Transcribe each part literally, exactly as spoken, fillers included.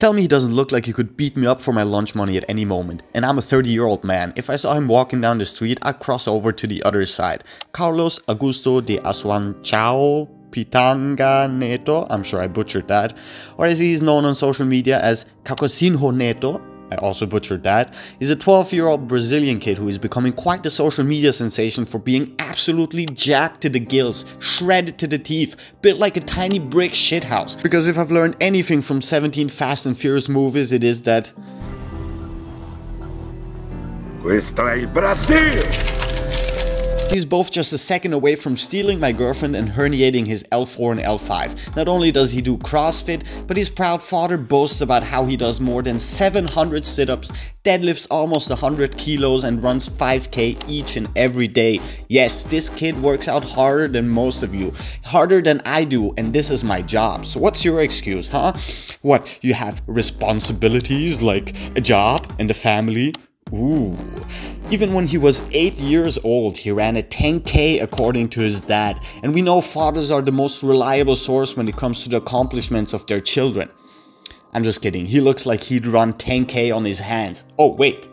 Tell me he doesn't look like he could beat me up for my lunch money at any moment, and I'm a thirty year old man. If I saw him walking down the street, I'd cross over to the other side. Carlos Augusto de Assunção Pitanga Neto, I'm sure I butchered that, or as he is known on social media as Cacocinho Neto, I also butchered that, is a twelve year old Brazilian kid who is becoming quite the social media sensation for being absolutely jacked to the gills, shredded to the teeth, built like a tiny brick shithouse. Because if I've learned anything from seventeen Fast and Furious movies, it is that... Brazil! He's both just a second away from stealing my girlfriend and herniating his L four and L five. Not only does he do CrossFit, but his proud father boasts about how he does more than seven hundred sit-ups, deadlifts almost one hundred kilos and runs five K each and every day. Yes, this kid works out harder than most of you, harder than I do, and this is my job. So what's your excuse, huh? What, you have responsibilities like a job and a family? Ooh. Even when he was eight years old, he ran a ten K according to his dad, and we know fathers are the most reliable source when it comes to the accomplishments of their children. I'm just kidding, he looks like he'd run ten K on his hands. Oh wait.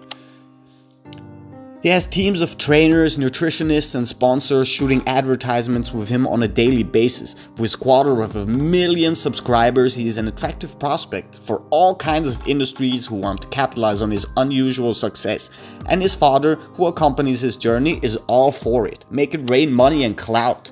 He has teams of trainers, nutritionists and sponsors shooting advertisements with him on a daily basis. With his quarter of a million subscribers, he is an attractive prospect for all kinds of industries who want to capitalize on his unusual success. And his father, who accompanies his journey, is all for it. Make it rain money and clout.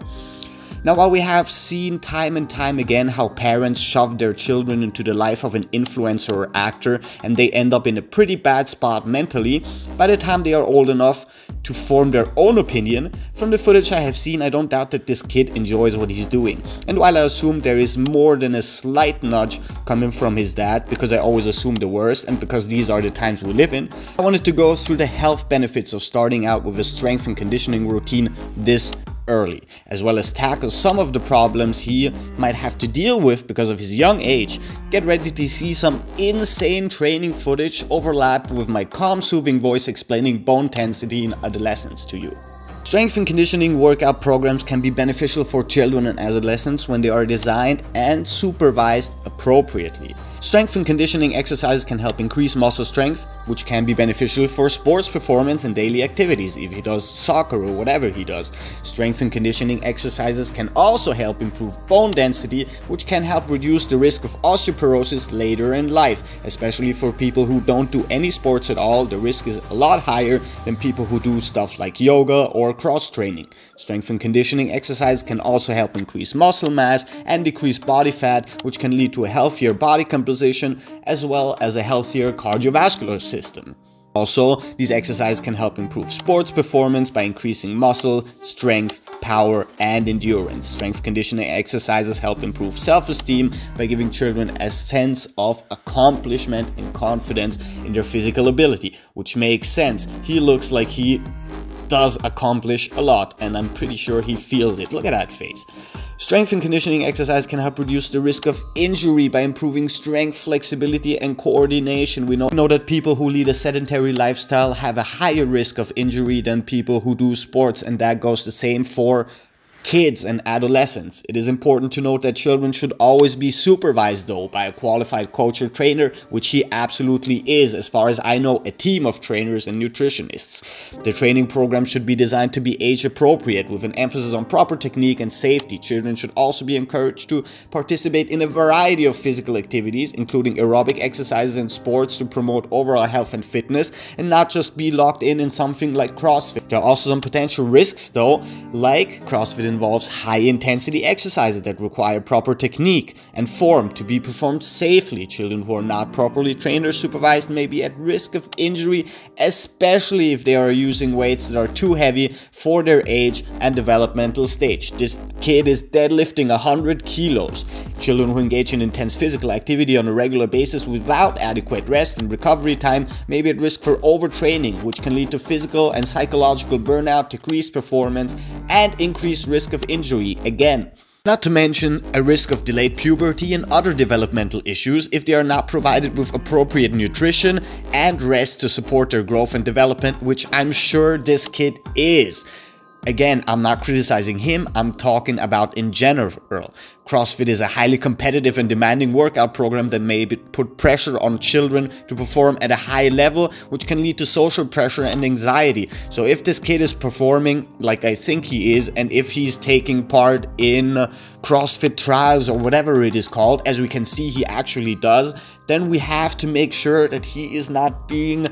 Now, while we have seen time and time again how parents shove their children into the life of an influencer or actor and they end up in a pretty bad spot mentally, by the time they are old enough to form their own opinion, from the footage I have seen, I don't doubt that this kid enjoys what he's doing. And while I assume there is more than a slight nudge coming from his dad, because I always assume the worst and because these are the times we live in, I wanted to go through the health benefits of starting out with a strength and conditioning routine this early, as well as tackle some of the problems he might have to deal with because of his young age. Get ready to see some insane training footage overlapped with my calm, soothing voice explaining bone density in adolescence to you. Strength and conditioning workout programs can be beneficial for children and adolescents when they are designed and supervised appropriately. Strength and conditioning exercises can help increase muscle strength, which can be beneficial for sports performance and daily activities if he does soccer or whatever he does. Strength and conditioning exercises can also help improve bone density, which can help reduce the risk of osteoporosis later in life. Especially for people who don't do any sports at all, the risk is a lot higher than people who do stuff like yoga or cross training. Strength and conditioning exercises can also help increase muscle mass and decrease body fat, which can lead to a healthier body composition, as well as a healthier cardiovascular system. Also, these exercises can help improve sports performance by increasing muscle, strength, power, and endurance. Strength conditioning exercises help improve self-esteem by giving children a sense of accomplishment and confidence in their physical ability, which makes sense. He looks like he does accomplish a lot, and I'm pretty sure he feels it. Look at that face. Strength and conditioning exercise can help reduce the risk of injury by improving strength, flexibility, and coordination. We know, know that people who lead a sedentary lifestyle have a higher risk of injury than people who do sports, and that goes the same for kids and adolescents. It is important to note that children should always be supervised though by a qualified coach or trainer, which he absolutely is. As far as I know, a team of trainers and nutritionists. The training program should be designed to be age appropriate with an emphasis on proper technique and safety. Children should also be encouraged to participate in a variety of physical activities, including aerobic exercises and sports to promote overall health and fitness, and not just be locked in in something like CrossFit. There are also some potential risks though, like CrossFit in involves high-intensity exercises that require proper technique and form to be performed safely. Children who are not properly trained or supervised may be at risk of injury, especially if they are using weights that are too heavy for their age and developmental stage. This kid is deadlifting one hundred kilos. Children who engage in intense physical activity on a regular basis without adequate rest and recovery time may be at risk for overtraining, which can lead to physical and psychological burnout, decreased performance, and increased risk of injury again. Not to mention a risk of delayed puberty and other developmental issues if they are not provided with appropriate nutrition and rest to support their growth and development, which I'm sure this kid is. Again, I'm not criticizing him, I'm talking about in general. CrossFit is a highly competitive and demanding workout program that may put pressure on children to perform at a high level, which can lead to social pressure and anxiety. So if this kid is performing like I think he is, and if he's taking part in CrossFit trials or whatever it is called, as we can see he actually does, then we have to make sure that he is not being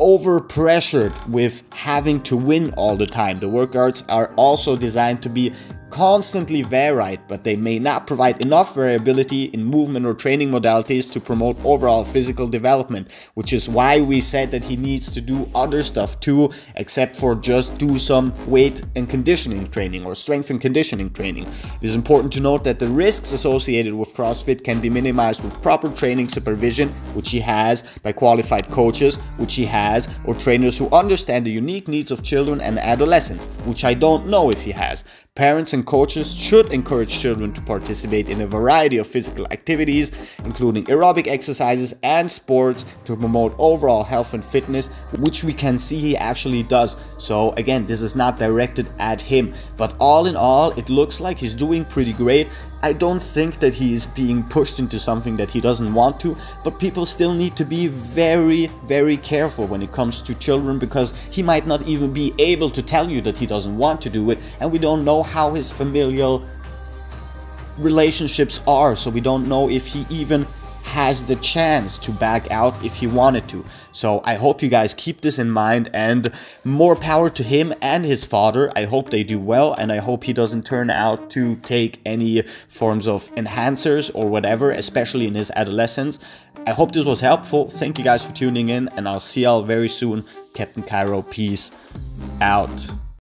over-pressured with having to win all the time. The workouts are also designed to be constantly varied, but they may not provide enough variability in movement or training modalities to promote overall physical development, which is why we said that he needs to do other stuff too, except for just do some weight and conditioning training or strength and conditioning training. It is important to note that the risks associated with CrossFit can be minimized with proper training supervision, which he has, by qualified coaches, which he has, or trainers who understand the unique needs of children and adolescents, which I don't know if he has. Parents and coaches should encourage children to participate in a variety of physical activities, including aerobic exercises and sports, to promote overall health and fitness, which we can see he actually does. So again, this is not directed at him, but all in all, it looks like he's doing pretty great. I don't think that he is being pushed into something that he doesn't want to, but people still need to be very, very careful when it comes to children, because he might not even be able to tell you that he doesn't want to do it, and we don't know how his familial relationships are, so we don't know if he even has the chance to back out if he wanted to. So I hope you guys keep this in mind, and more power to him and his father. I hope they do well, and I hope he doesn't turn out to take any forms of enhancers or whatever, especially in his adolescence. I hope this was helpful. Thank you guys for tuning in, and I'll see y'all very soon. Captain Cairo, peace out.